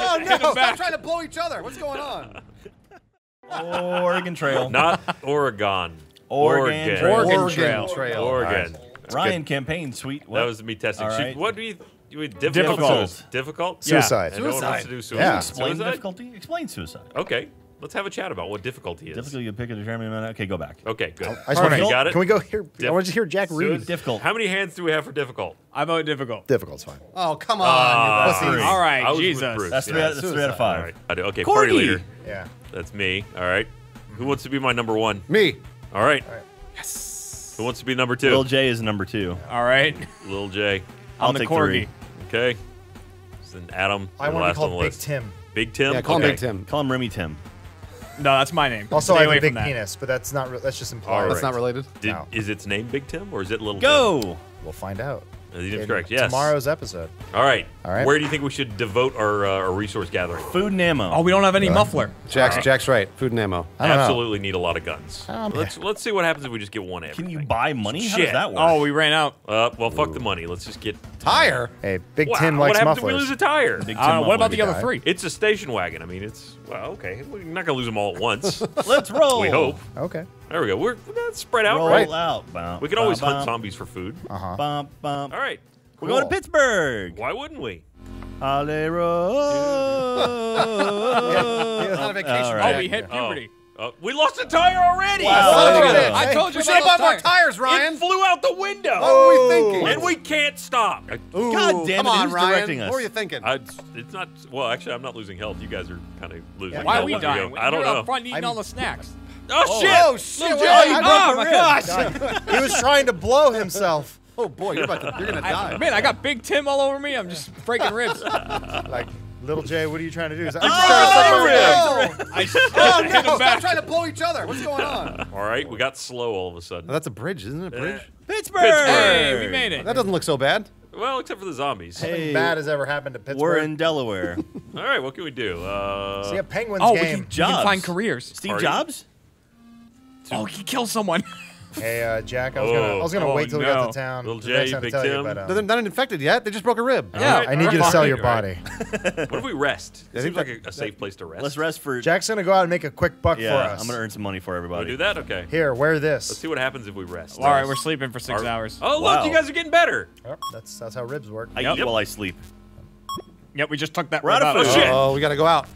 Oh, no. Stop trying to blow each other. What's going on? Oregon Trail. Not Oregon. Oregon Trail. Oregon. Right. Ryan campaign suite. What? That was me testing. Right. What do you... Difficult? Suicide. Yeah. Suicide. Explain difficulty? Explain suicide. Okay. Let's have a chat about what difficulty is. Difficulty you pick a determined amount. Okay, go back. Okay, good. I got it. Can we go here? I want to hear Jack read. Difficult. How many hands do we have for difficult? I vote difficult. Difficult's fine. Oh, come on. All right, Jesus. That's 3 out of 5. All right. I do. Okay, party leader. Yeah. That's me. All right. Who wants to be my number one? Me. All right. Yes. Who wants to be number two? Lil J is number two. All right. Lil J. I'm the corgi. Okay. Then Adam. I want to call Big Tim. Big Tim? Yeah, call him Big Tim. Call him Remy Tim. No, that's my name. Also, I have a big penis, but that's not. That's just implied. Right. That's not related. No. Is its name Big Tim or is it Little Tim? We'll find out. That's correct. Yes. Tomorrow's episode. All right. All right. Where do you think we should devote our resource gathering? Food and ammo. Oh, we don't have any muffler. Jack's right. Food and ammo. I absolutely need a lot of guns. Let's see what happens if we just get one. Can you buy money? Shit. How does that work? Oh, we ran out. Well, fuck the money. Let's just get tire. Hey, Big Tim likes mufflers. What happens if we lose a tire? What about the other three? It's a station wagon. I mean, it's okay. We're not gonna lose them all at once. Let's roll. We hope. Okay. There we go. We're not spread out, right? Roll out. Bump, we can always hunt zombies for food. Bump, bump. All right. Cool. We're going to Pittsburgh. Why wouldn't we? It's not a vacation. Right. Oh, we hit puberty. We lost a tire already. Wow. Oh, I told you we should have bought more tires, Ryan. It flew out the window. What were we thinking? And we can't stop. God damn it, who's directing us? What were you thinking? It's not. Well, actually, I'm not losing health. You guys are kind of losing. Why are we dying? I don't know. You're up front eating all the snacks. Oh shit! Oh shit! Oh my gosh! He was trying to blow himself. Oh boy, you're gonna die. Man, I got Big Tim all over me. I'm just breaking ribs. Like Little J, what are you trying to do? Is that no! Stop trying to blow each other. What's going on? All right, we got slow all of a sudden. That's a bridge, isn't it? A bridge. Pittsburgh. Hey, we made it. That doesn't look so bad. Well, except for the zombies. Hey, nothing bad has ever happened to Pittsburgh. We're in Delaware. All right, what can we do? See a Penguins game. Oh, we can find careers. Steve Jobs. Oh, he killed someone. Hey, Jack, I was gonna wait till we got to town. Little J, Big Tim. You, but, they're not infected yet. They just broke a rib. Yeah, right, I need you to sell your body. What if we rest? It seems like a safe place to rest. Let's rest for. Jack's gonna go out and make a quick buck for us. I'm gonna earn some money for everybody. We'll do that, okay? Here, wear this. Let's see what happens if we rest. All right, we're sleeping for 6 hours. Oh, look, you guys are getting better. Yep, that's how ribs work. I eat while I sleep. Yep, we just took that right out of shit. Oh, we gotta go out.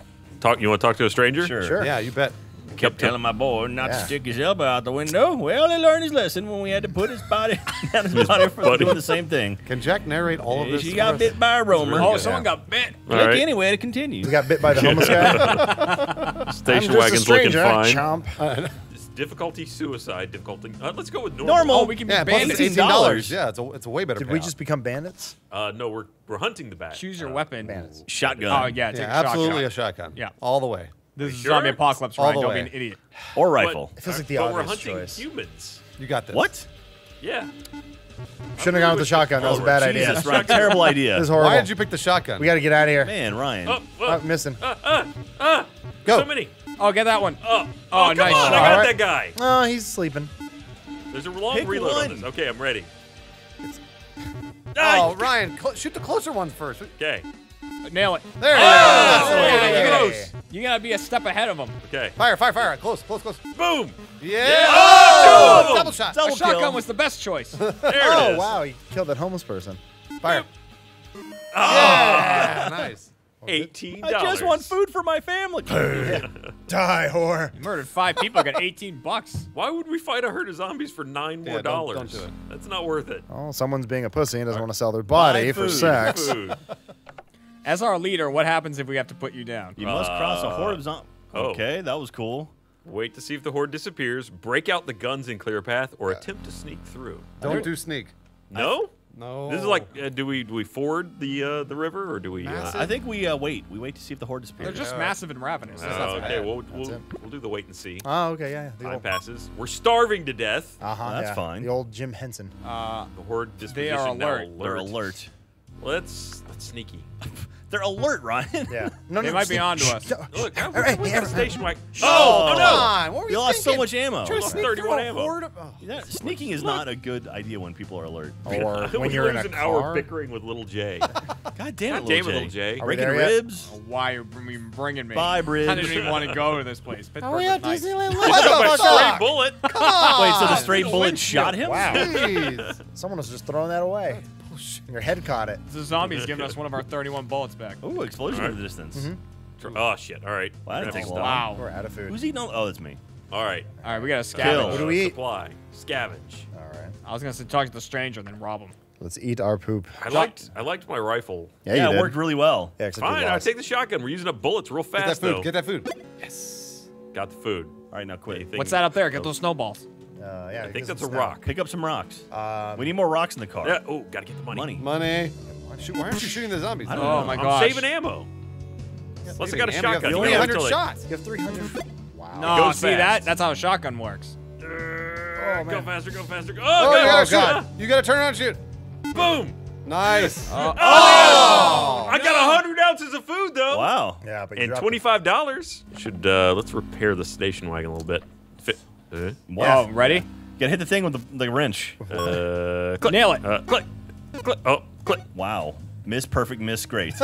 You want to talk to a stranger? Sure. Yeah, you bet. Kept telling my boy not to stick his elbow out the window. Well, he learned his lesson when we had to put his body down his body for doing the same thing. Can Jack narrate all of this? She got bit by a roamer. Really someone got bit. Click anyway to continue. We got bit by the homeless guy. Station wagon's looking fine. Chomp. Difficulty suicide. Difficulty. Let's go with normal. Normal. Oh, we can be bandits. Plus $18. Yeah, it's a way better. Did we just become bandits? No, we're hunting the bad. Choose your weapon. Bandits. Shotgun. Oh yeah, take absolutely a shotgun. Yeah, all the way. This is zombie apocalypse, Ryan. Don't be an idiot. Or rifle. It feels like the obvious choice. Humans. You got this. What? Yeah. Shouldn't have gone with the shotgun. That was a bad idea. That's a terrible idea. This is horrible. Why did you pick the shotgun? We got to get out of here. Man, Ryan. I'm missing. Go. So many. Oh, get that one. Oh, nice shot. I got that guy. Oh, he's sleeping. There's a long reload on this. Okay, I'm ready. Oh, Ryan, shoot the closer ones first. Okay. Nail it. There it is. Close. You gotta be a step ahead of them. Okay. Fire. Close. Boom. Yeah. Oh, double shot. A shotgun was the best choice. There it is. Oh, wow. He killed that homeless person. Fire. Oh. Yeah. Nice. $18. I just want food for my family. Die, whore. You murdered 5 people. Got $18. Why would we fight a herd of zombies for 9 more dollars? Don't do it. That's not worth it. Oh, someone's being a pussy and doesn't want to sell their body for sex. As our leader, what happens if we have to put you down? You must cross a horde of zombies. Okay, that was cool. Wait to see if the horde disappears, break out the guns and clear a path, or attempt to sneak through. Don't do sneak. No? No. This is like, do we ford the river, or do we... I think we wait. We wait to see if the horde disappears. They're just massive and ravenous. Oh, okay, we'll do the wait and see. Oh, okay, yeah. Time passes. We're starving to death. That's fine. The old Jim Henson. The horde disappears. They are alert. They're alert. Well, that's sneaky. They're alert, Ryan. Yeah. No, they might be on to us. Look, all right, we got a station like. Oh, no. What were you lost thinking? So much ammo. We lost 31 ammo. Sneaking is not a good idea when people are alert. Or when you're in a car. Hour bickering with little J. God damn it, little J. Breaking ribs. Why are you bringing me? Bye, ribs. I didn't even want to go to this place. Are we at Disneyland? What the fuck? Bullet. Come on. Wait, so the stray bullet shot him? Wow. Jeez. Someone was just throwing that away. Your head caught it. The zombie's giving us one of our 31 bullets back. Ooh, explosion in the distance. Mm-hmm. Oh, shit. All right. Well, wow. We're out of food. Who's eating all? Oh, it's me. All right. All right, we got to scavenge. What do we eat? Supply. Scavenge. All right. I was going to say talk to the stranger and then rob him. Let's eat our poop. I liked my rifle. Yeah, it worked really well. Yeah, fine, I'll take the shotgun. We're using up bullets real fast, though. Get that food. Yes. Got the food. All right, now quit. What's that up there? Get those snowballs. Yeah, I think that's a rock. Pick up some rocks. We need more rocks in the car. Yeah. Oh, gotta get the money. Money. Shoot, why aren't you shooting the zombies? I don't know. Oh my gosh. I'm saving ammo. Plus I got a shotgun. You only have 100 shots. You have 300. Wow. No, see that? That's how a shotgun works. Go faster, go faster. Oh god. You gotta turn around and shoot. Boom. Nice. Oh! I got 100 ounces of food though. Wow. Yeah, but and $25. Should let's repair the station wagon a little bit. Wow, ready? Gotta hit the thing with the wrench. Click. Nail it. Click. Click. Oh, click. Wow. Miss perfect, miss great.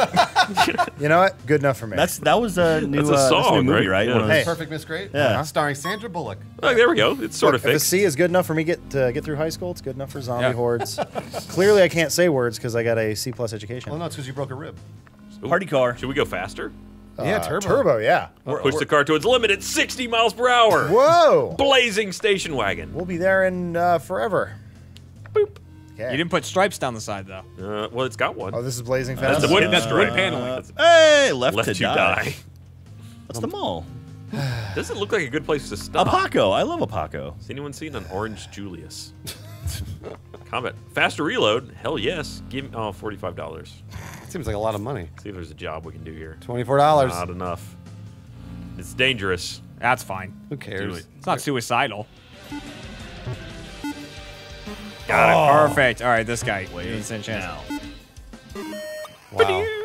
You know what? Good enough for me. That was a new, that's a song, that's a new movie, right? Yeah. Hey. Perfect, miss great? Yeah. Starring Sandra Bullock. Oh, there we go. It's sort of fixed. If a C is good enough for me get through high school, it's good enough for zombie hordes. Clearly I can't say words because I got a C+ education. Well, no, it's because you broke a rib. Ooh. Party car. Should we go faster? Yeah, turbo. Turbo, yeah. Push the car to its limit at 60 miles per hour. Whoa! Blazing station wagon. We'll be there in forever. Boop. Okay. You didn't put stripes down the side, though. Well, it's got one. Oh, this is blazing fast. That's the wood paneling. Hey, left to die. That's the mall. Doesn't look like a good place to stop. Apaco. I love Apaco. Has anyone seen an Orange Julius? Comment. Faster reload. Hell yes. Give me $45. Seems like a lot of money. Let's see if there's a job we can do here. $24. Not enough. It's dangerous. That's fine. Who cares? It's not suicidal. Got it. Perfect. All right, this guy. Wow.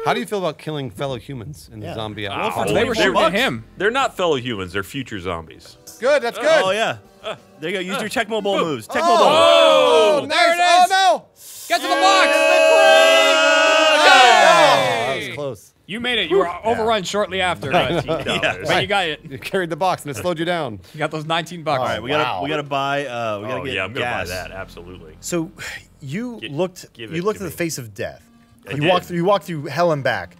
How do you feel about killing fellow humans in the zombie outfit? They were shooting at him. They're not fellow humans. They're future zombies. Good. That's good. Oh yeah. There you go. Use your Tecmo Bowl moves. Tecmo Bowl. Oh, there it is. Oh no! Get to the box. That was close. You made it. You were overrun shortly after. But you got it. You carried the box and it slowed you down. You got those 19 bucks. All right, we gotta buy. We gotta get gas. I'm gonna buy that absolutely. So you looked at the face of death. You walked through hell and back,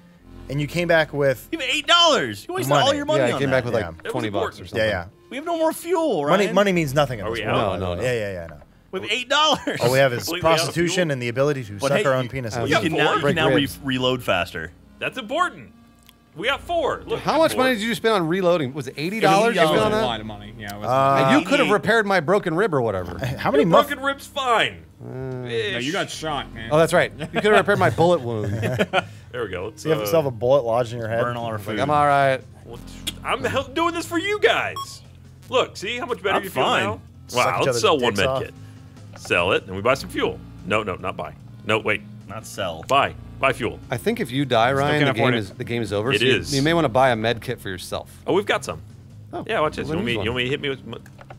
and you came back with even $8. You wasted all your money. Yeah, I came back with like 20 bucks or something. Yeah, yeah. We have no more fuel, right? Money means nothing. No. Yeah. With $8. All we have is prostitution and the ability to suck our own penis. You can now reload faster. That's important. We got four. Look, how much money did you spend on reloading? Was it $80? You spent on that? A lot of money. Yeah, it was you could have repaired my broken rib or whatever. How many broken ribs? Fine. No, you got shot, man. Oh, that's right. You could have repaired my bullet wound. There we go. Let's, you have yourself a bullet lodged in your head. Burn all our food. I'm all right. I'm doing this for you guys. Look, see how much better you feel now. Wow. Let's sell one med kit. Sell it, and we buy some fuel. No, not buy. No, wait. Not sell. Buy. Buy fuel. I think if you die, Ryan, the game is over. It is. You may want to buy a med kit for yourself. Oh, we've got some. Oh, yeah, watch this. You want me to hit me with...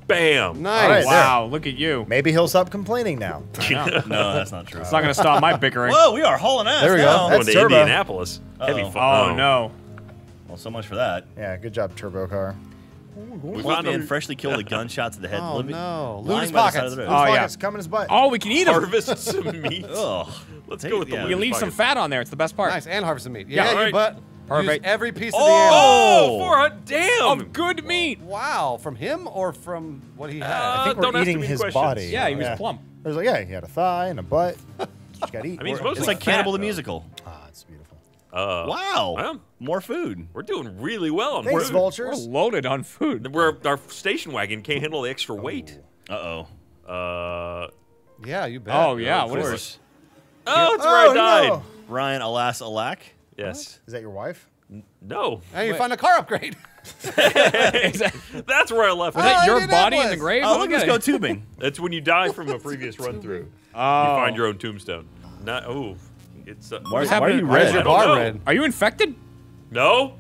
Bam! Nice. Right, wow, look at you. Maybe he'll stop complaining now. No, that's not true. It's not going to stop my bickering. Whoa, we are hauling ass. There we go. That's turbo. Indianapolis. Heavy fun. Oh, no. Well, so much for that. Yeah, good job, turbo car. We found him freshly killed with gunshots to the head. Oh, no. Loot his pockets. Oh, yeah. Come in his butt. Oh, we can eat him. Harvest some meat. Let's go with the We can leave some fat on there. It's the best part. Nice. And harvest some meat. Yeah, your butt. Perfect. Use every piece of the animal. Oh, damn. Of good meat. Wow. From him or from what he had? I think we're eating his body. Yeah, he was plump. I was like, yeah, he had a thigh and a butt. Just gotta eat. I mean, it's like Cannibal the Musical. Ah, it's beautiful. Wow! Well, more food. We're doing really well on food. Thanks, vultures. We're loaded on food. Our station wagon can't handle the extra weight. Yeah, you bet. Oh yeah, what is this? Oh, it's where I died. No. Ryan, alas, alack. Yes. What? Is that your wife? No. Hey, you found a car upgrade. That's where I left. Was that your body in the grave? Oh, look at it. Go tubing. That's when you die from a previous run through. You find your own tombstone. Not. It's why are you red? Your bar red? Are you infected? No.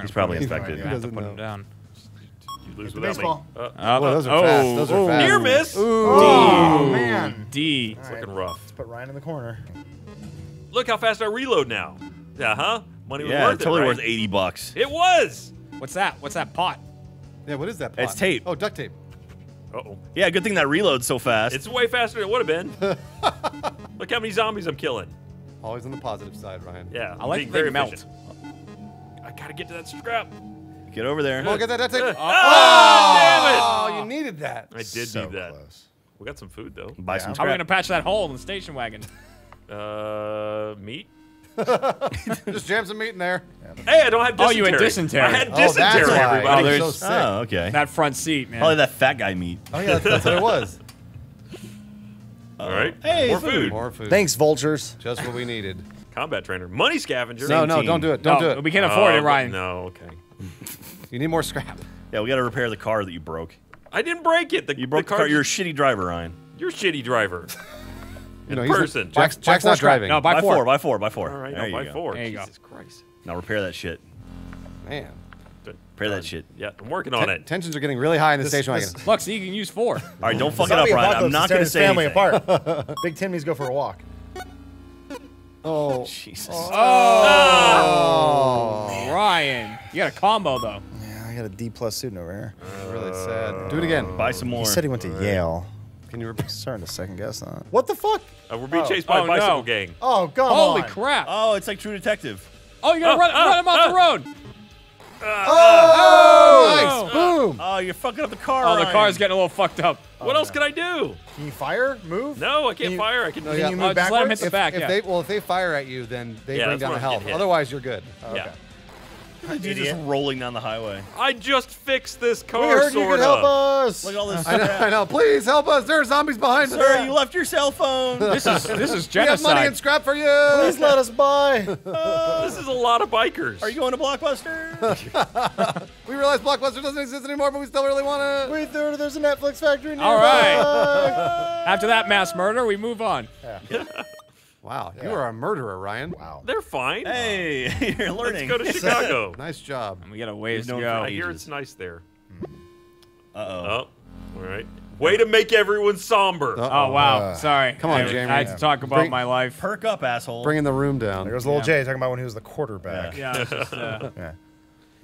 He's probably infected. I have to put him down. You lose without baseball. Me. Well, those are fast. Those are fast. Near miss. Ooh. Oh, man. D. It's looking rough. Let's put Ryan in the corner. Look how fast I reload now. Uh-huh. Money was worth it, totally right? Worth $80. It was. What's that? What's that pot? Yeah, what is that pot? It's tape. Oh, duct tape. Uh-oh. Yeah, good thing that reloads so fast. It's way faster than it would have been. Look how many zombies I'm killing. Always on the positive side, Ryan. Yeah. I like very melt. I gotta get to that scrap. Get over there. Look at that. That's it. Oh, damn it! Oh, you needed that. I did need that. Close. We got some food though. Buy some. How are we gonna patch that hole in the station wagon? Meat. Just jam some meat in there. Hey, I don't have dysentery. Oh, you had dysentery. I had dysentery, everybody. Oh, so sick. Oh, okay. That front seat, man. Probably that fat guy meat. Oh yeah, that's what it was. All right. Hey, more food. More food. Thanks, vultures. Just what we needed. Combat trainer, money scavenger. No, no, don't do it. Don't do it. We can't afford it, Ryan. No, okay. You need more scrap. Yeah, we got to repair the car that you broke. I didn't break it. You broke the car. You're a shitty driver, Ryan. You're a shitty driver. In person. Jack's not driving. No, by four. By four. By four. All right, no, by four. There you go. Jesus Christ. Now repair that shit. Man. Repair that shit. Yeah, I'm working on it. Tensions are getting really high in the station wagon. Look, so you can use four. All right, don't fuck it up, Ryan. I'm not going to say anything. Big Tim needs to go for a walk. Oh. Jesus. Oh. Ryan. You got a combo, though. Yeah, I got a D+ student over here. Really sad. Do it again. Buy some more. He said he went to Yale. Can you starting to second guess that? What the fuck? We're being chased by a bicycle gang. Oh, God. Holy crap. Oh, it's like True Detective. Oh, you gotta run him off the road. Oh, nice. Boom. Oh, you're fucking up the car. Oh, Ryan. The car's getting a little fucked up. Oh, what else can I do? Can you fire? Move? No, I can't fire. I can you move backwards? Let them hit the back. If they fire at you, then they bring down the health. Otherwise, you're good. Oh, yeah. Okay. You're just rolling down the highway. I just fixed this car. We heard you could help us. Look at all this. I know. Please help us. There are zombies behind us. Sir, you left your cell phone. This is genocide. We have money and scrap for you. Please let us buy. This is a lot of bikers. Are you going to Blockbuster? We realize Blockbuster doesn't exist anymore, but we still really want to. Wait, there's a Netflix factory nearby. All right. After that mass murder, we move on. Yeah. Wow, you are a murderer, Ryan. Wow. They're fine. Hey, you're learning. Let's go to Chicago. Nice job. And we got a ways to go. I hear it's nice there. Uh-oh. Oh, all right. Way to make everyone somber. Oh, wow. Sorry. Come on, Jamie. I had to talk about my life. Perk up, asshole. Bringing the room down. There was little Jay talking about when he was the quarterback. Yeah.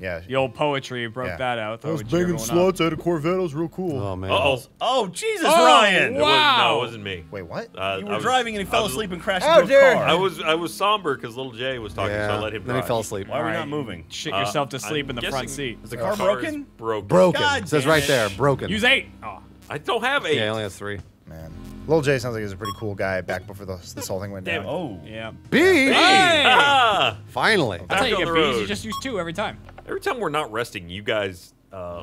Yeah. The old poetry broke that out. Those big and sluts out of Corvette was real cool. Oh, man. Uh-oh. Oh, Jesus, Ryan. Wow. It wasn't me. Wait, what? You were driving and he fell asleep and crashed into a car. I was somber because little Jay was talking, so I let him drive. Then he fell asleep. Why are we not moving? Shit yourself to sleep in the front seat. Is the car broken? Broken. It says right there, broken. Use 8. Oh. I don't have 8. Yeah, I only have 3. Man. Little Jay sounds like he's a pretty cool guy back before this whole thing went down. Oh. Yeah. B! Hey! Finally. That's how you get B's. You just use 2 every time. Every time we're not resting, you guys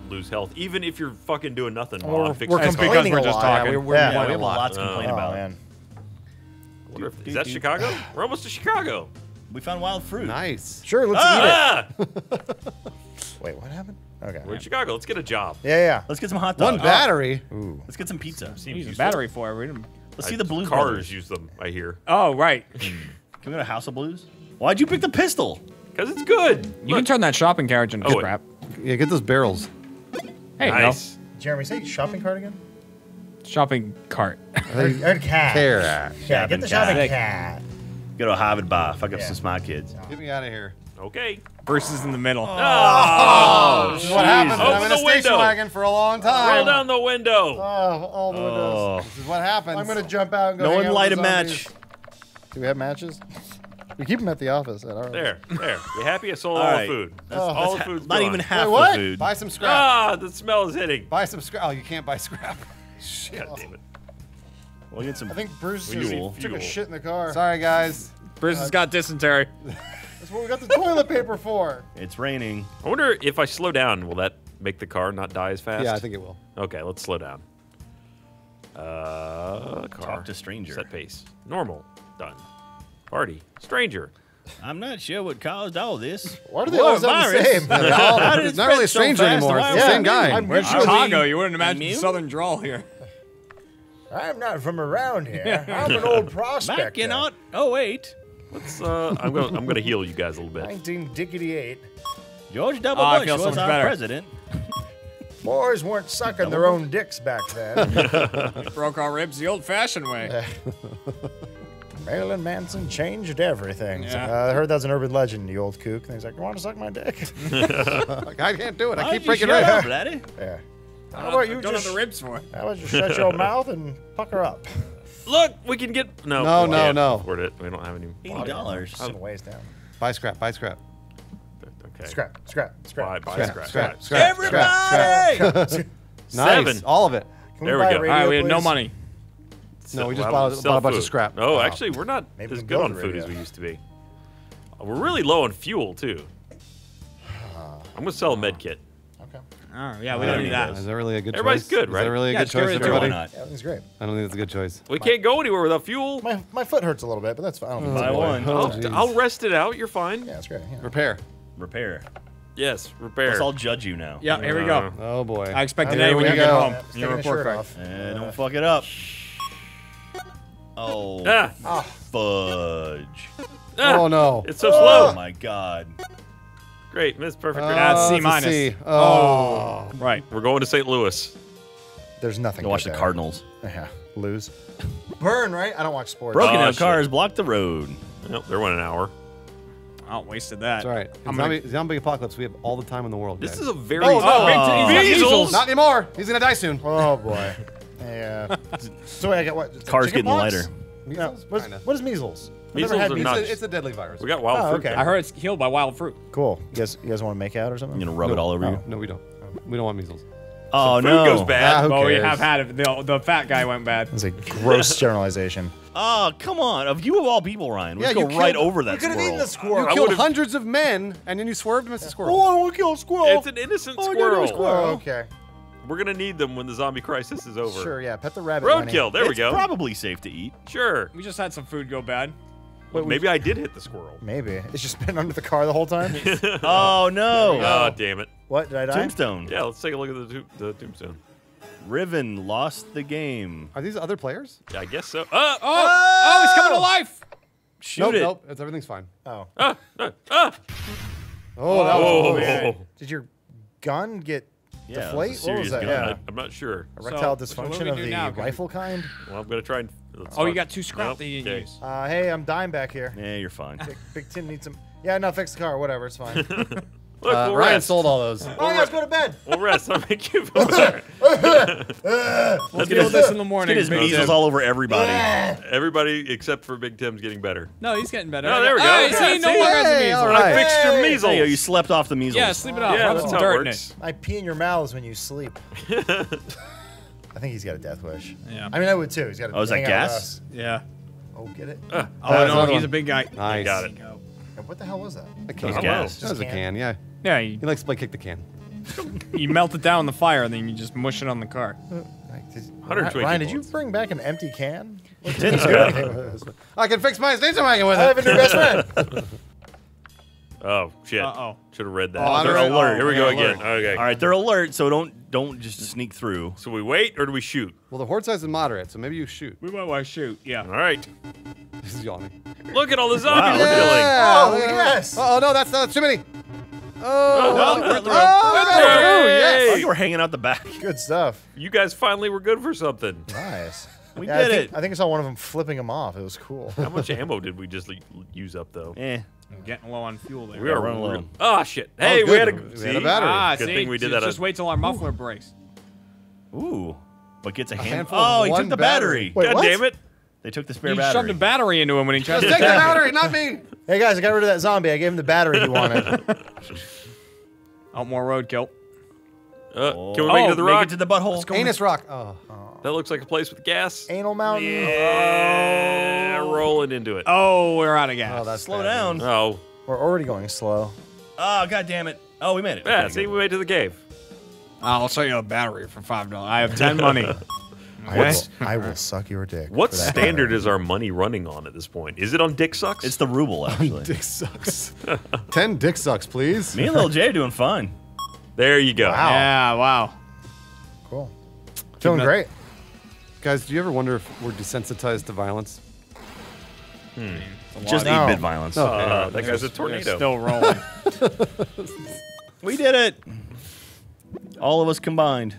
lose health, even if you're fucking doing nothing. We're complaining a lot. We have a lot to complain about. Man. Is that Chicago? We're almost to Chicago. We found wild fruit. Nice. Sure, let's eat it. Wait, what happened? Okay. We're in Chicago. Let's get a job. Yeah. Let's get some hot dogs. One battery. Ooh. Let's get some pizza. We use a battery for it. Let's see the Blues Brothers. Cars use them, I hear. Oh, right. Can we go to House of Blues? Why'd you pick the pistol? Because it's good. You can turn that shopping carriage into crap. Yeah, get those barrels. Hey, nice. Jeremy, say shopping cart again? Shopping cart. Or cat. Yeah, get the shopping cat. Go to a Harvard bar. Fuck up some smart kids. Get me out of here. Okay. Bruce is in the middle. Oh, this is what happens when I'm in a station wagon for a long time. Roll down the window. Oh, all the windows. This is what happens. I'm going to jump out and go. No one light a match. Do we have matches? We keep them at the office. At our there. You happy? I sold all the food. That's all the food. Not even half the food. Buy some scrap. Ah, the smell is hitting. Buy some scrap. Oh, you can't buy scrap. Shit. God damn it. Well, get some. I think Bruce took a shit in the car. Sorry, guys. Bruce has got dysentery. That's what we got the toilet paper for. It's raining. I wonder if I slow down, will that make the car not die as fast? Yeah, I think it will. Okay, let's slow down. Car. Talk to stranger. Set pace. Normal. Done. Party. Stranger. I'm not sure what caused all this. Why do they all sound the same? It's not really a stranger anymore. It's the same guy. We're in Chicago. You wouldn't imagine the southern drawl here. I'm not from around here. I'm an old prospector. Back in 08. Let's, I'm gonna heal you guys a little bit. 19-dickety-8. George W. Bush was our president. Boys weren't sucking their own dicks back then. It broke our ribs the old-fashioned way. Marilyn Manson changed everything. Yeah. I heard that's an urban legend, you old kook. And he's like, you want to suck my dick? Like, I can't do it. I keep breaking it up, laddie. Yeah. How about you just have the ribs for it? How about you shut your mouth and pucker up? Look, we can get no. Afford it. We don't have any. $80. Some ways down. Buy scrap. Buy scrap. Okay. Scrap. Buy scrap. Everybody. Nice. All of it. Can there we go. Radio, all right, we had no money. No, we just bought a bunch of scrap. No, oh, actually, we're not as good on food as we used to be. We're really low on fuel, too. I'm going to sell a med kit. Okay. Oh, yeah, we don't need that. Is that really a good choice? Everybody's good, right? Is that really a good choice, everybody? Yeah, it's great. I don't think it's a good choice. We can't go anywhere without fuel. My foot hurts a little bit, but that's fine. I don't buy one. I'll rest it out. You're fine. Yeah, that's great. Yeah. Repair. Yes, repair. Let's all judge you now. Yeah, here we go. Oh, boy. I expect today when you get home. Your report card. Don't fuck it up. Oh, fudge. Oh, no. It's so slow. Oh, my God. Great. Miss Perfect. That's C-. C. Oh. Right. We're going to St. Louis. There's nothing. Watch the Cardinals. Yeah. Lose. Burn, right? I don't watch sports. Broken down cars block the road. Nope. They're 1 hour. I wasted that. That's all right. Zombie apocalypse. We have all the time in the world. This is a very... Measles. Not anymore. He's going to die soon. Oh, boy. Yeah. So wait, I got what? Car's getting lighter. Measles? What is measles? Measles never had measles. It's a deadly virus. We got wild fruit. Okay. I heard it's healed by wild fruit. Cool. You guys want to make out or something? You gonna rub it all over you? No, we don't. We don't want measles. Oh, no. Food goes bad. Oh, we have had it. The fat guy went bad. That's a gross generalization. Oh, come on. Of you of all people, Ryan. We go right over that squirrel. You could have eaten the squirrel. You killed hundreds of men, and then you swerved and missed a squirrel. Oh, I want to kill a squirrel. It's an innocent squirrel. Okay. We're going to need them when the zombie crisis is over. Sure, yeah. Pet the rabbit. Roadkill. There we go. It's probably safe to eat. Sure. We just had some food go bad. Wait, maybe I did hit the squirrel. Maybe. It's just been under the car the whole time? Oh, no. Oh, damn it. What? Did I die? Tombstone. Yeah, let's take a look at the tombstone. Riven lost the game. Are these other players? Yeah, I guess so. Oh, he's coming to life. Shoot it. Nope. Everything's fine. Oh. Oh, that was man. Did your gun get... Yeah, deflate? What was that? Yeah. I'm not sure. Erectile dysfunction of the rifle kind? Well, I'm going to try and... Oh, you got two scrap that you can use. Hey, I'm dying back here. Yeah, you're fine. Big Tim needs some... Yeah, no, fix the car. Whatever, it's fine. Look, Ryan sold all those. All right, let's go to bed. We'll rest. I'll make you feel better. We'll deal with this in the morning. Let's get his measles all over everybody. Everybody except for Big Tim's getting better. No, he's getting better. Oh, there we go. See, no more measles. I fixed your measles. You slept off the measles. Yeah, sleep it off. Yeah, that's how it works. I pee in your mouths when you sleep. I think he's got a death wish. Yeah. I mean, I would too. He's got a death wish. Oh, is that gas? Yeah. Oh, get it? Oh, no, he's a big guy. Nice. Got it. What the hell was that? A can. That was a can, yeah. Yeah, he likes to play kick the can. You melt it down in the fire, and then you just mush it on the car. Ryan, did you bring back an empty can? I can fix my station wagon with it. I have a new best friend. Oh shit! Uh-oh. Should have read that. Oh, they're alert. Here we go again. Okay. All right, they're alert, so don't just sneak through. So we wait, or do we shoot? Well, the horde size is moderate, so maybe you shoot. We might want to shoot. Yeah. All right. This is yawning. Look at all the zombies we're killing. Oh yes. Oh no, that's too many. Oh, well, yes. We're hanging out the back. Good stuff. You guys finally were good for something. Nice. We did it. I think I saw one of them flipping them off. It was cool. How much ammo did we just use up, though? Eh. I'm getting low on fuel there. We are running low. Oh, shit. Hey, we had a battery. Good thing we did that. Just wait till our muffler breaks. Ooh. But gets a handful. Oh, he took the battery. God damn it. They took the spare battery. You shoved a battery into him when he tried to take the battery, not me! Hey guys, I got rid of that zombie. I gave him the battery he wanted. Out more roadkill. Can we make it to the rock? Make it to the butthole. Anus rock. Oh. That looks like a place with gas. Anal mountain. Yeah, rolling into it. Oh, we're out of gas. Oh, that's slow down. Oh. We're already going slow. Oh, god damn it. Oh, we made it. Yeah, okay, see, we made it to the cave. I'll sell you a battery for $5. I have 10 money. I will suck your dick. What standard is our money running on at this point? Is it on dick sucks? It's the ruble, actually. Dick sucks. 10 dick sucks, please. Me and Lil J are doing fine. There you go. Wow. Yeah, wow. Cool. Feeling great. Guys, do you ever wonder if we're desensitized to violence? Hmm. Just no. Need violence. No. That guy's a tornado. Still rolling. We did it. All of us combined.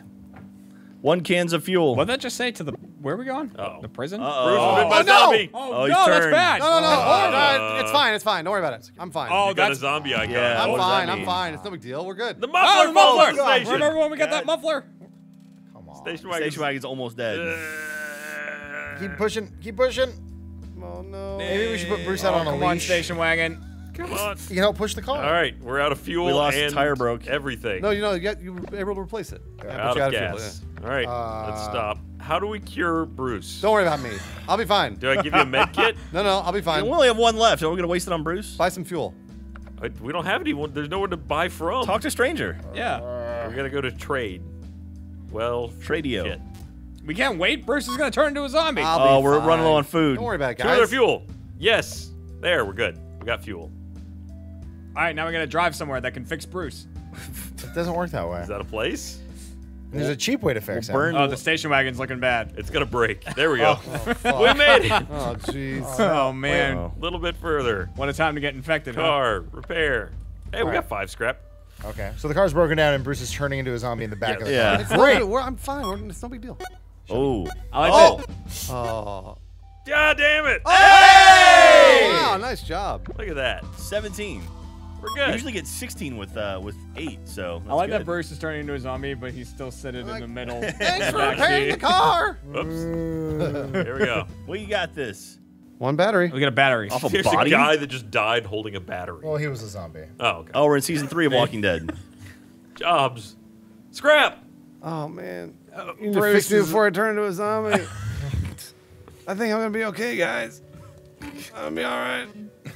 1 can of fuel. What did that just say to the? Where are we going? The prison? Oh, no! Oh, no, that's bad! No, no, no! It's fine, it's fine. Don't worry about it. I'm fine. Oh, that's a zombie icon. Yeah, I'm fine, I'm fine. It's no big deal. We're good. The muffler! Oh, the muffler! God, remember when we got that muffler? Come on. Station wagon's almost dead. Keep pushing, keep pushing. Oh, no. Maybe we should put Bruce out on a leash. Come on, station wagon. Come on. You can help push the car. All right, we're out of fuel. We lost and tire broke. Everything. No, you know, you were able to replace it. Out of gas. All right, let's stop. How do we cure Bruce? Don't worry about me. I'll be fine. Do I give you a med kit? No, no, I'll be fine. We only have 1 left. Are we going to waste it on Bruce? Buy some fuel. We don't have any. There's nowhere to buy from. Talk to stranger. Yeah. We're going to go to trade. Well, Tradio. Shit. We can't wait. Bruce is going to turn into a zombie. Oh, we're running low on food. Don't worry about it, guys. Cure their fuel. Yes. There, we're good. We got fuel. All right, now we got to drive somewhere that can fix Bruce. It doesn't work that way. Is that a place? There's a cheap way to fix it. Oh, the station wagon's looking bad. It's gonna break. There we go. Oh, we made it. Oh, jeez. Oh, man. A little bit further. What a time to get infected. Car repair. Hey, we got 5 scrap. Okay. So the car's broken down, and Bruce is turning into a zombie in the back of the car. Yeah. Great. I'm fine. It's no big deal. Oh. I like that. Oh. God damn it. Oh. Hey! Wow, nice job. Look at that. 17. We're good. We usually get 16 with 8, so that's I like good. That Bruce is turning into a zombie, but he's still sitting in the middle. Thanks for repairing the car! Oops. Here we go. Well, you got this. 1 battery. We got a battery. Off a body? A guy that just died holding a battery. Well, he was a zombie. Oh, okay. Oh, we're in season 3 of Walking Dead. Jobs. Scrap! Oh, man. You need to fix me before I turn into a zombie. I think I'm going to be okay, guys. I'm going to be all right.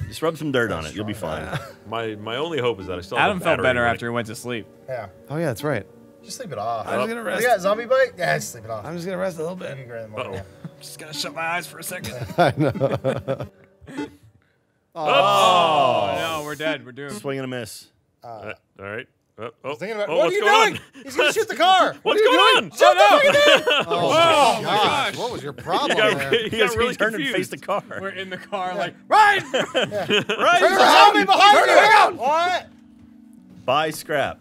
Just rub some dirt on it. You'll be fine. My only hope is that I still have a battery. Adam felt better after he went to sleep. Yeah. Oh, yeah, that's right. Just sleep it off. I'm just going to rest. You got zombie bite? Yeah, just sleep it off. I'm just going to rest a little bit. Uh-oh. Just going to shut my eyes for a second. I know. Oh, no, we're dead. We're doomed. Swing and a miss. All right. What are you doing? He's going to shoot the car. What's going on? Shut up! Oh, my gosh. What was your problem there? He got really turned and faced the car. We're in the car like, run! Run! Turn around! What? Buy scrap.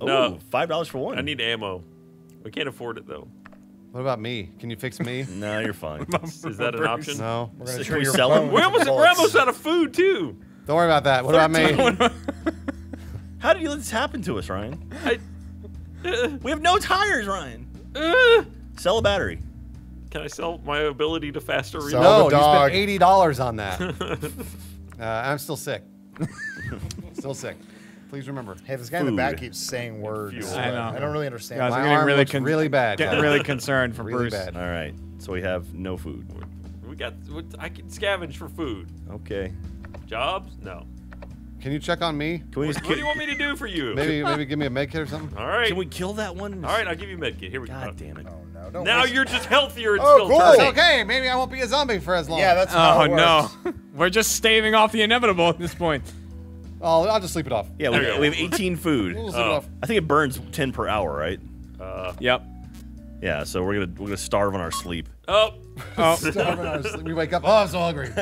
No. $5 for 1. I need ammo. We can't afford it, though. What about me? Can you fix me? No, you're fine. Is that an option? No. Should we sell him? We're almost out of food, too. Don't worry about that. What about me? How did you let this happen to us, Ryan? We have no tires, Ryan. Sell a battery. Can I sell my ability to faster reload? No, you spent $80 on that. I'm still sick. Still sick. Please remember. Hey, this guy in the back keeps saying words. I know. I don't really understand. Guys, my arm looks really bad. Getting really concerned for Bruce. Bad. All right. So we have no food. We got. I can scavenge for food. Okay. Jobs? No. Can you check on me? What do you want me to do for you? Maybe give me a med kit or something. All right. Can we kill that one? All right, I'll give you a med kit. Here we go. God damn it! Oh no! Don't now you're just healthier and still turning. Cool. Okay, maybe I won't be a zombie for as long. Yeah, that's how it works. Oh no! We're just staving off the inevitable at this point. Oh, I'll just sleep it off. Yeah, we have 18 food. We'll sleep it off. I think it burns 10 per hour, right? Yep. Yeah, so we're gonna starve on our sleep. Oh. Starve on our sleep. We wake up. Oh, I'm so hungry.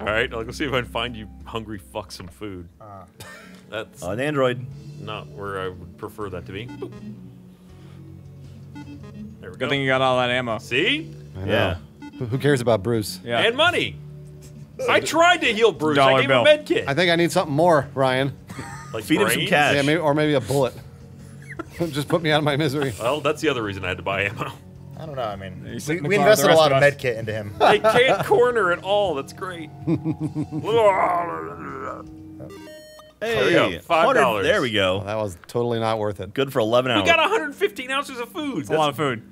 All right, I'll go see if I can find you hungry fuck some food. That's an Android. Not where I would prefer that to be. Boop. There we go. Good thing you got all that ammo. See? Yeah. Who cares about Bruce? Yeah. And money. I tried to heal Bruce. I gave him a med kit. I think I need something more, Ryan. Like feed him some cash. Yeah, or maybe a bullet. Just put me out of my misery. Well, that's the other reason I had to buy ammo. I don't know, I mean, we invested a lot of med kit into him. They can't corner at all, that's great. Hey, $5. There we go. That was totally not worth it. Good for 11 hours. We got 115 ounces of food. That's a lot of food.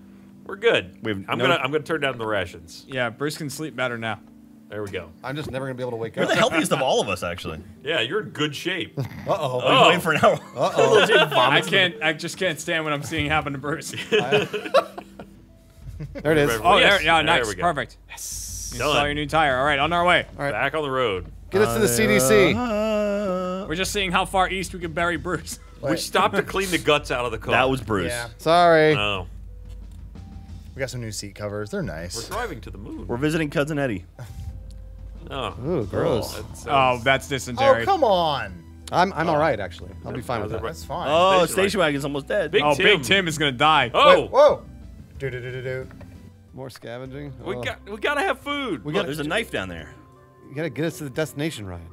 We're good. I'm gonna turn down the rations. Yeah, Bruce can sleep better now. There we go. I'm just never gonna be able to wake up. You're the healthiest of all of us, actually. Yeah, you're in good shape. Uh-oh. I've been waiting for an hour. Uh-oh. I just can't stand what I'm seeing happen to Bruce. There it is. Oh, yes. Yeah, nice. Perfect. Yes. You saw your new tire. All right, on our way. All right. Back on the road. Get us to the CDC. We're just seeing how far east we can bury Bruce. We stopped to clean the guts out of the car. That was Bruce. Yeah. Sorry. No. We got some new seat covers. They're nice. We're driving to the moon. We're visiting Cousin Eddie. Oh. Ooh, gross. Oh, that sounds... oh, that's dysentery. Oh, come on. I'm all right, actually. I'll be fine with that. That's fine. Oh, station wagon's almost dead. Big Tim is going to die. Oh. Wait, whoa. Do-do-do-do-do. More scavenging. We got to have food. There's a knife down there. You got to get us to the destination, Ryan.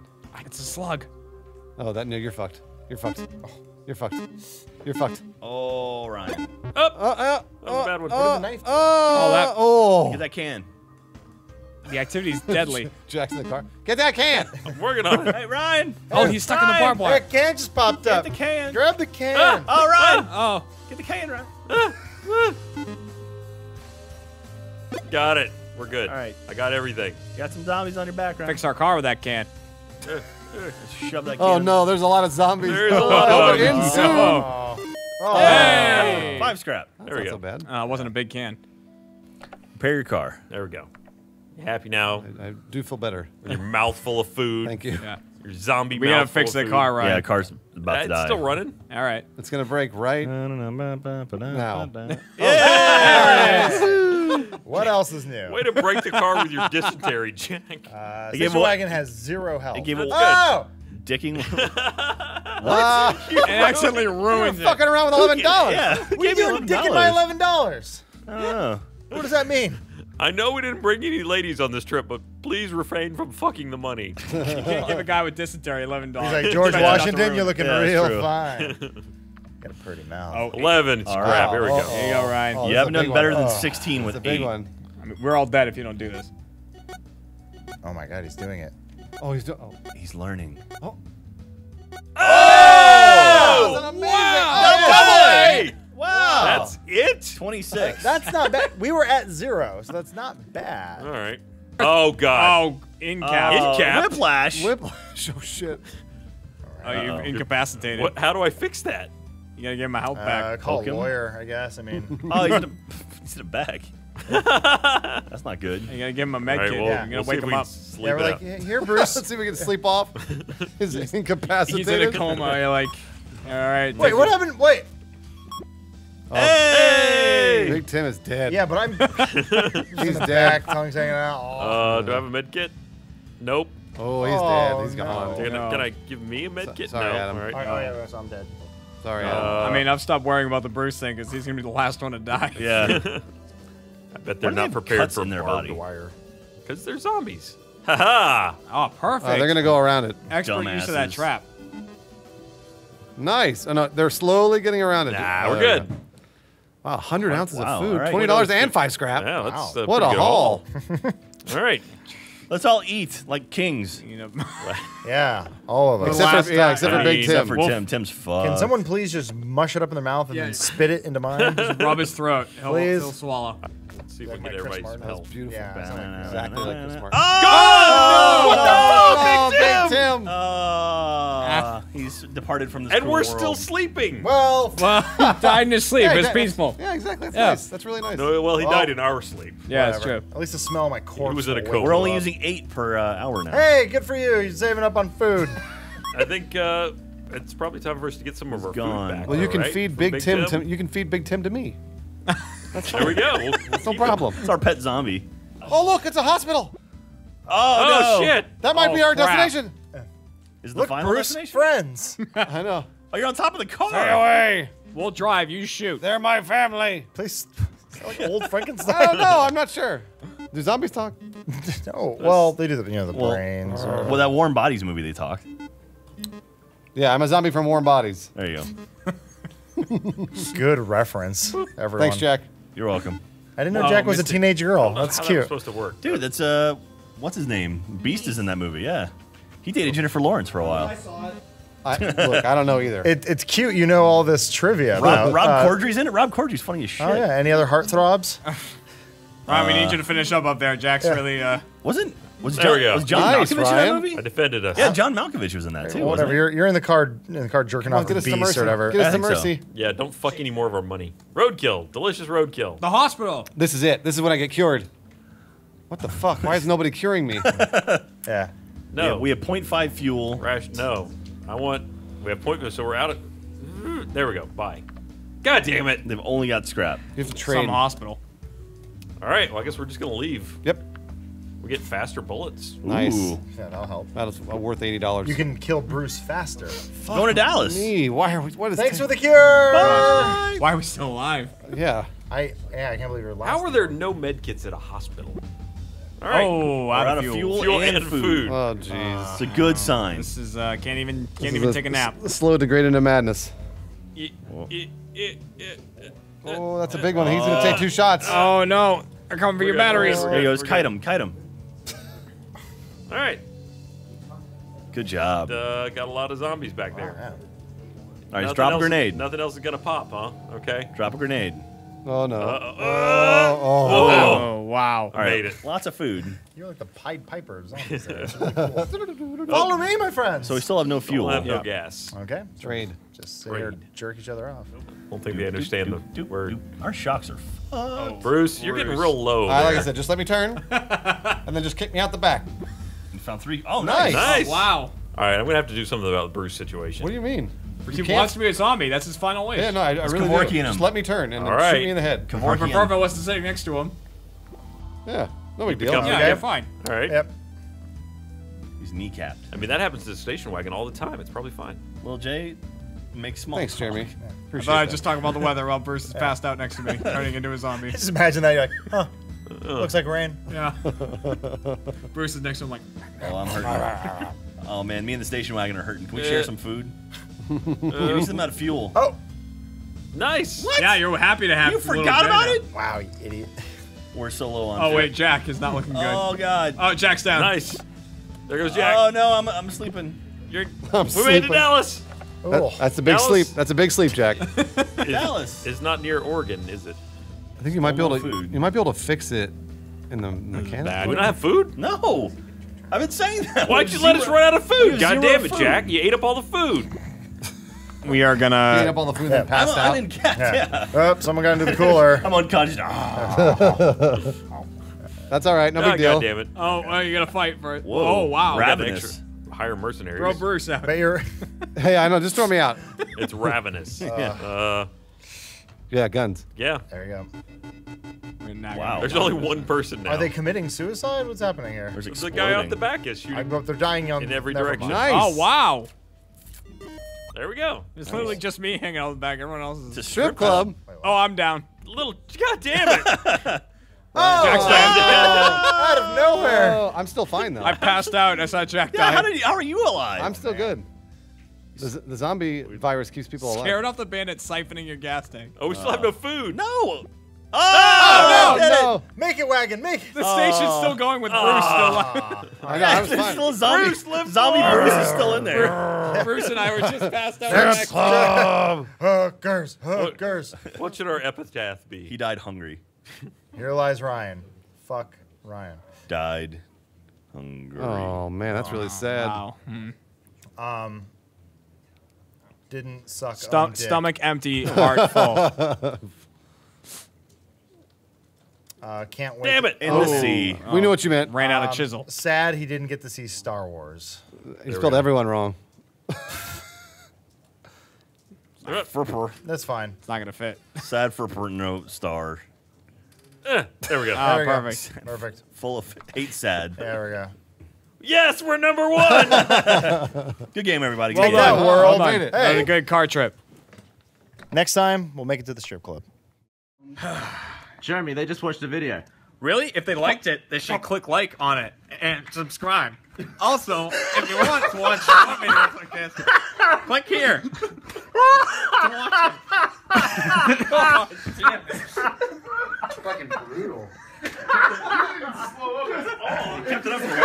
It's a slug. Oh, no, you're fucked. You're fucked. Oh, you're fucked. You're fucked. Oh, Ryan. Up. That was a bad one. Put in the knife. Get that can. The activity's deadly. Jack's in the car. Get that can! I'm working on it. Hey, Ryan! Oh, he's stuck in the barbed wire. That can just popped up. Get the can. Grab the can. Oh, Ryan! Oh. Get the can, Ryan. Got it. We're good. All right. I got everything. You got some zombies on your back, Ryan. Fix our car with that can. Shove that can. Oh, no. There's a lot of zombies. There's a lot of zombies. Hey! 5 scrap. There we go. Not so bad. Wasn't a big can. Repair your car. There we go. Happy now. I do feel better. Your mouth full of food. Thank you. Yeah. Your zombie mouth full of food. We gotta fix the car, right? Yeah, the car's about to die. It's still running. All right. It's gonna break right now. Yes! What else is new? Way to break the car with your dysentery, Jack. Station wagon has 0 health. It gave it Dicking. What? It accidentally ruined it. Fucking around with $11. Yeah. We gave you dicking by $11. Oh. What does that mean? I know we didn't bring any ladies on this trip, but please refrain from fucking the money. You can't give a guy with dysentery $11. He's like, George Washington, you're looking real fine. Got a pretty mouth. 11 scrap. Here we go. Here you go, Ryan. You haven't done better than 16 with a big one. I mean, we're all dead if you don't do this. Oh my God, he's doing it. Oh, he's doing. Oh, he's learning. Oh! Oh! That was amazing. Wow! No double A! Wow. That's it? 26. That's not bad. We were at 0, so that's not bad. All right. Oh, God. Oh, in-cap. In-cap. Whiplash. Whiplash. Oh, shit. Right. Oh, you've incapacitated. What? How do I fix that? You got to get my help back. Call a lawyer, I guess. I mean. Oh, he's in a bag. That's not good. You got to give him a med kit. Well, yeah. You're going to wake him up. Sleep we're like, here, Bruce. Let's see if we can sleep off. He's incapacitated. He's in a coma. You're like, all right. Wait, what happened? Wait. Oh, hey! Big Tim is dead. Yeah, but I'm. He's dead. Tongue's hanging out. Oh. Do I have a med kit? Nope. Oh, he's dead. He's gone. No. Can I give me a med kit? Sorry, no. Adam. All right. Yeah, so I'm dead. Sorry, Adam. I mean, I've stopped worrying about the Bruce thing because he's gonna be the last one to die. Yeah. I bet they're not prepared for their barbed wire. Because they're zombies. Ha ha! Oh, perfect. They're gonna go around it. Expert use of that trap. Nice. Oh no, they're slowly getting around it. Nah, we're good. Wow, 100 ounces of food, right. $20 and 5 scrap. Yeah, that's what a haul. All right. Let's all eat like kings. You know. Yeah, all of us. Except for Big Tim. Except for Tim. Tim's fucked. Can someone please just mush it up in their mouth and then spit it into mine? Just rub his throat. Please. He'll swallow. Let's see if we can get everybody's health. Beautiful. Yeah, exactly like Chris Martin. Oh, no! What the fuck, Big Tim? He's departed from this. And we're still sleeping. Well, he died in his sleep. Yeah, it's peaceful. Yeah, exactly. That's nice. That's really nice. No, well, he died in our sleep. Yeah, that's true. At least the smell of my corpse. He was in a coma. We're only using 8 per hour now. Hey, good for you. You're saving up on food. I think it's probably time for us to get some of our food back. Well, you can feed Big Tim. You can feed Big Tim to me. There we go. That's no problem. It's our pet zombie. Oh look, it's a hospital. Oh shit! That might be our destination. Is the final destination? Friends. I know. Oh, you're on top of the car. Stay away. We'll drive. You shoot. They're my family. Please. Like old Frankenstein. I don't know. I'm not sure. Do zombies talk? No. Well, they do. The, you know, the brains. Well, that Warm Bodies movie, they talk. Yeah, I'm a zombie from Warm Bodies. There you go. Good reference. Everyone. Thanks, Jack. You're welcome. I didn't know Jack was a teenage girl. That's cute. That's supposed to work, dude. That's what's his name? Beast is in that movie. Yeah, he dated Jennifer Lawrence for a while. I saw it. Look, I don't know either. It's cute. You know all this trivia. Rob Corddry's in it. Rob Corddry's funny as shit. Oh yeah. Any other heartthrobs? Ryan, we need you to finish up there. Jack's really. Was John Malkovich in that movie? I defended us. Yeah, John Malkovich was in that too. Whatever. You're in the car jerking off the beast or whatever. Get us some mercy. Yeah, don't fuck any more of our money. Roadkill, delicious roadkill. The hospital. This is it. This is when I get cured. What the fuck? Why is nobody curing me? Yeah. No. Yeah, we have 0.5 fuel. Rash. No. I want. We have 0.5, so we're out of. There we go. Bye. God damn it! They've only got scrap. You have to trade. Some hospital. All right. Well, I guess we're just gonna leave. Yep. We get faster bullets. Nice. Ooh. Yeah, that'll help. That's worth $80. You can kill Bruce faster. Fuck going to Dallas. Me. Why are we? What is? Thanks for the cure. Bye. Why are we still alive? Yeah. I can't believe we're alive. How are there no med kits at a hospital? All right. Oh, out of fuel and food. Oh, jeez. It's a good sign. This is can't even take a nap. Slow degrade into madness. Oh, that's a big one. He's gonna take 2 shots. Oh no! They're coming for your batteries. There he goes. Kite him. Kite him. All right. Good job. Got a lot of zombies back there. Wow. All right, just drop a grenade. Nothing else is gonna pop, huh? Okay. Drop a grenade. Oh no. Oh wow. All right. Made it. Lots of food. You're like the Pied Piper of zombies. That's really cool. Follow me, my friends. So we still have no fuel. We'll have no gas. Okay. Trade. Just sit here and jerk each other off. Don't think they understand the word. Our shocks are fucked. Oh, Bruce, you're getting real low. Like I said, just let me turn. And then just kick me out the back. And found 3. Oh, nice. Nice. Oh, wow. All right, I'm going to have to do something about Bruce's situation. What do you mean? He wants to be a zombie. That's his final wish. Yeah, no, I really do. Just let me turn and shoot me in the head. Kavorkian. Perfect wasn't sitting next to him. Yeah, no big deal. Yeah, fine. All right. Yep. He's kneecapped. I mean, that happens to the station wagon all the time. It's probably fine. Well, Jay makes small. Thanks, Jeremy. Yeah, appreciate I just talk about the weather while Bruce is passed out next to me, turning into a zombie. Just imagine that. You're like, huh. Looks like rain. Yeah. Bruce is next to him like, oh, I'm hurting. Oh, man, me and the station wagon are hurting. Can we share some food? Give me some out of fuel. Oh, nice. What? Yeah, you're happy to have. You forgot about it? Wow, you idiot. We're so low on. Oh food. Wait, Jack is not looking good. Oh God. Oh, Jack's down. Nice. There goes Jack. Oh no, I'm sleeping. We made it to Dallas. That's a big sleep. That's a big sleep, Jack. Dallas is not near Oregon, is it? I think you might be able to. You might be able to fix it in the mechanic. We don't have food? No. I've been saying that. Why'd you let us run out of food? God damn it, Jack! You ate up all the food. We are gonna eat up all the food that passed out. I didn't catch. Yeah. Oh, someone got into the cooler. I'm unconscious. Oh. That's all right. No big deal. God damn it. Oh, well, you gotta fight for it. Whoa. Oh wow. Ravenous. Hire mercenaries. Throw Bruce out. Hey, I know. Just throw me out. It's ravenous. Yeah, guns. Yeah. There you go. Wow. There's only one person now. Are they committing suicide? What's happening here? There's a guy off the back is shooting. They're dying in every direction. Nice. Oh wow. There we go. It's literally just me hanging out in the back. Everyone else is. It's a strip club. Wait, oh, I'm down. Little. God damn it. Jack's down. Out of nowhere. I'm still fine though. I passed out. I saw Jack die. How are you alive? I'm still good. The zombie virus keeps people alive. Scared off the bandit siphoning your gas tank. Oh, we still have no food. No. Oh, no! Make it, wagon! Make it! The station's still going with Bruce still on. I was fine. Still zombie Bruce, Bruce is still in there. Bruce and I were just passed out. Hookers! Hookers! What should our epitaph be? He died hungry. Here lies Ryan. Fuck Ryan. Died hungry. Oh, man, that's really sad. Wow. Didn't suck on dick. Stomach empty, heart full. Can't wait. Damn it! In the sea. We knew what you meant. Ran out of chisel. Sad he didn't get to see Star Wars. He spelled everyone wrong. That's fine. It's not gonna fit. Sad for no star. There we go. Oh, perfect. Perfect. Full of hate. Sad. There we go. Yes, we're number one. Good game, everybody. Good game. Well done. That was a good car trip. Next time we'll make it to the strip club. Jeremy, they just watched the video. Really? If they liked it, they should click like on it and subscribe. Also, if you want to watch more videos like this, click here to watch it. Oh, damn it. It's fucking brutal. Kept it up for a while.